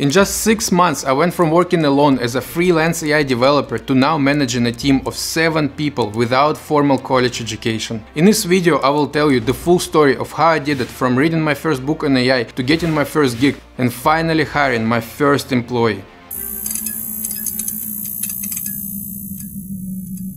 In just 6 months, I went from working alone as a freelance AI developer to now managing a team of 7 people without formal college education. In this video, I will tell you the full story of how I did it from reading my first book on AI to getting my first gig and finally hiring my first employee.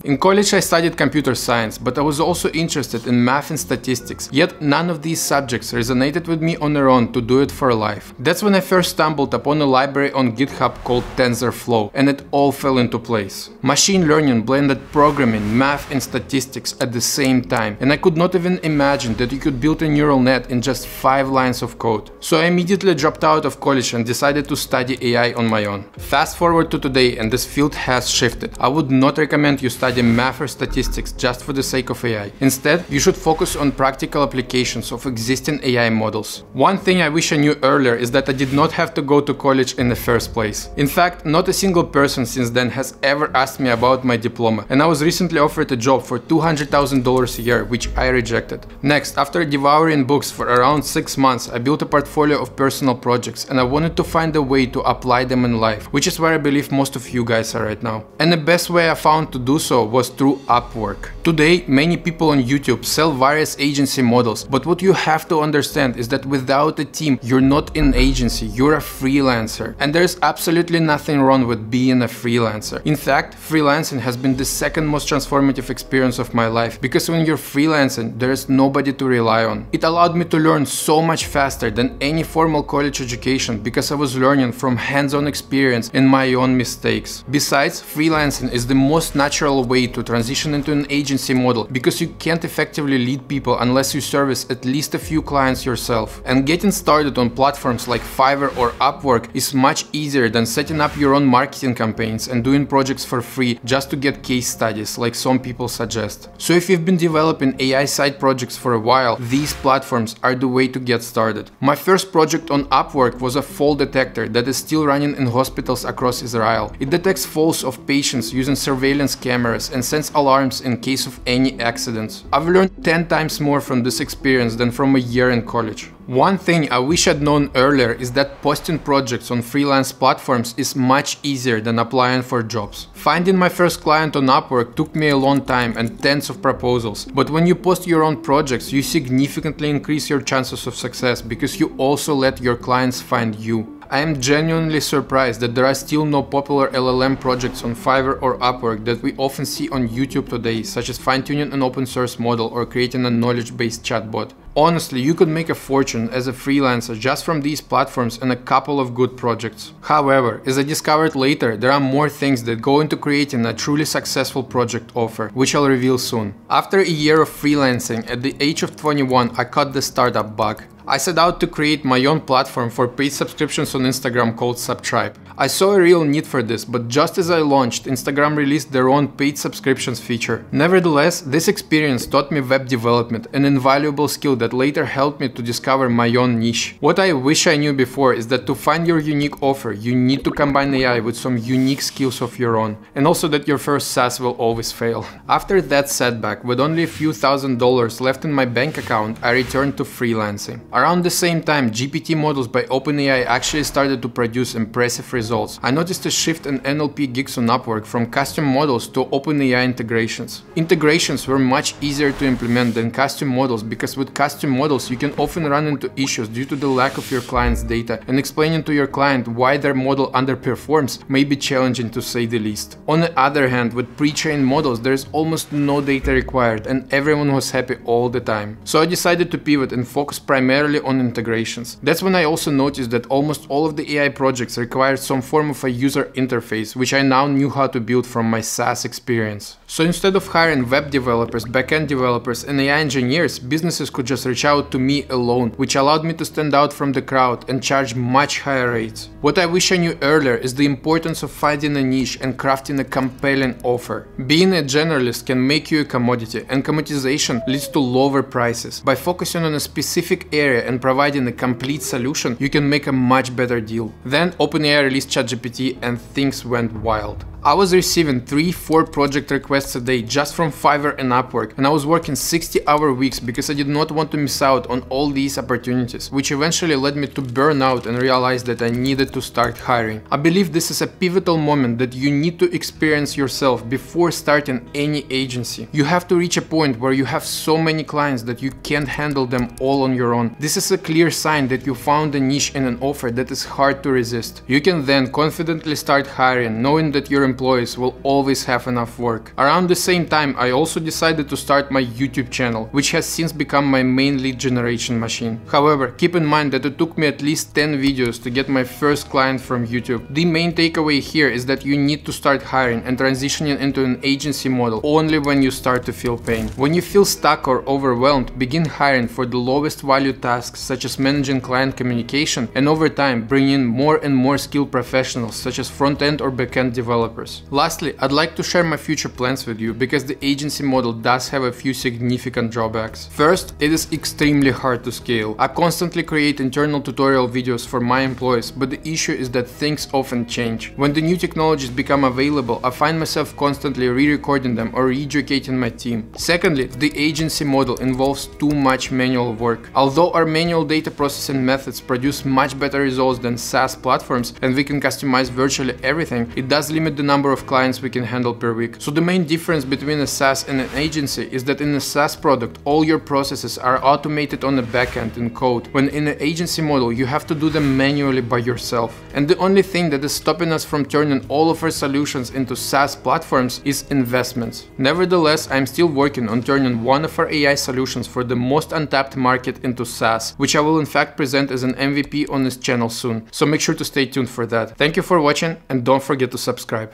In college I studied computer science, but I was also interested in math and statistics, yet none of these subjects resonated with me on their own to do it for life. That's when I first stumbled upon a library on GitHub called TensorFlow, and it all fell into place. Machine learning blended programming, math and statistics at the same time, and I could not even imagine that you could build a neural net in just 5 lines of code. So I immediately dropped out of college and decided to study AI on my own. Fast forward to today and this field has shifted. I would not recommend you study math or statistics just for the sake of AI. Instead, you should focus on practical applications of existing AI models. One thing I wish I knew earlier is that I did not have to go to college in the first place. In fact, not a single person since then has ever asked me about my diploma, and I was recently offered a job for $200,000 a year, which I rejected. Next, after devouring books for around 6 months, I built a portfolio of personal projects, and I wanted to find a way to apply them in life, which is where I believe most of you guys are right now. And the best way I found to do so was through Upwork. Today, many people on YouTube sell various agency models, but what you have to understand is that without a team, you're not an agency, you're a freelancer. And there's absolutely nothing wrong with being a freelancer. In fact, freelancing has been the second most transformative experience of my life, because when you're freelancing, there's nobody to rely on. It allowed me to learn so much faster than any formal college education, because I was learning from hands-on experience and my own mistakes. Besides, freelancing is the most natural way to transition into an agency model, because you can't effectively lead people unless you service at least a few clients yourself. And getting started on platforms like Fiverr or Upwork is much easier than setting up your own marketing campaigns and doing projects for free just to get case studies, like some people suggest. So if you've been developing AI side projects for a while, these platforms are the way to get started. My first project on Upwork was a fall detector that is still running in hospitals across Israel. It detects falls of patients using surveillance cameras and sends alarms in case of any accidents. I've learned 10 times more from this experience than from a year in college. One thing I wish I'd known earlier is that posting projects on freelance platforms is much easier than applying for jobs. Finding my first client on Upwork took me a long time and tens of proposals, but when you post your own projects, you significantly increase your chances of success because you also let your clients find you. I am genuinely surprised that there are still no popular LLM projects on Fiverr or Upwork that we often see on YouTube today, such as fine-tuning an open source model or creating a knowledge-based chatbot. Honestly, you could make a fortune as a freelancer just from these platforms and a couple of good projects. However, as I discovered later, there are more things that go into creating a truly successful project offer, which I'll reveal soon. After a year of freelancing, at the age of 21, I caught the startup bug. I set out to create my own platform for paid subscriptions on Instagram called Subtribe. I saw a real need for this, but just as I launched, Instagram released their own paid subscriptions feature. Nevertheless, this experience taught me web development, an invaluable skill that later helped me to discover my own niche. What I wish I knew before is that to find your unique offer, you need to combine AI with some unique skills of your own, and also that your first SaaS will always fail. After that setback, with only a few $1,000 left in my bank account, I returned to freelancing. Around the same time, GPT models by OpenAI actually started to produce impressive results. I noticed a shift in NLP gigs on Upwork from custom models to OpenAI integrations. Integrations were much easier to implement than custom models, because with custom models you can often run into issues due to the lack of your client's data, and explaining to your client why their model underperforms may be challenging to say the least. On the other hand, with pre-trained models there is almost no data required and everyone was happy all the time. So I decided to pivot and focus primarily on integrations. That's when I also noticed that almost all of the AI projects required some form of a user interface, which I now knew how to build from my SaaS experience. So instead of hiring web developers, backend developers, and AI engineers, businesses could just reach out to me alone, which allowed me to stand out from the crowd and charge much higher rates. What I wish I knew earlier is the importance of finding a niche and crafting a compelling offer. Being a generalist can make you a commodity, and commoditization leads to lower prices. By focusing on a specific area area and providing a complete solution, you can make a much better deal. Then OpenAI released ChatGPT and things went wild. I was receiving 3-4 project requests a day just from Fiverr and Upwork, and I was working 60-hour weeks because I did not want to miss out on all these opportunities, which eventually led me to burn out and realize that I needed to start hiring. I believe this is a pivotal moment that you need to experience yourself before starting any agency. You have to reach a point where you have so many clients that you can't handle them all on your own. This is a clear sign that you found a niche and an offer that is hard to resist. You can then confidently start hiring, knowing that your employees will always have enough work. Around the same time, I also decided to start my YouTube channel, which has since become my main lead generation machine. However, keep in mind that it took me at least 10 videos to get my first client from YouTube. The main takeaway here is that you need to start hiring and transitioning into an agency model only when you start to feel pain. When you feel stuck or overwhelmed, begin hiring for the lowest value tasks such as managing client communication, and over time bring in more and more skilled professionals such as front-end or back-end developers. Lastly, I'd like to share my future plans with you because the agency model does have a few significant drawbacks. First, it is extremely hard to scale. I constantly create internal tutorial videos for my employees, but the issue is that things often change. When the new technologies become available, I find myself constantly re-recording them or re-educating my team. Secondly, the agency model involves too much manual work. Although our manual data processing methods produce much better results than SaaS platforms and we can customize virtually everything, it does limit the number of clients we can handle per week. So the main difference between a SaaS and an agency is that in a SaaS product, all your processes are automated on the backend in code, when in an agency model, you have to do them manually by yourself. And the only thing that is stopping us from turning all of our solutions into SaaS platforms is investments. Nevertheless, I'm still working on turning one of our AI solutions for the most untapped market into SaaS, which I will in fact present as an MVP on this channel soon. So make sure to stay tuned for that. Thank you for watching and don't forget to subscribe.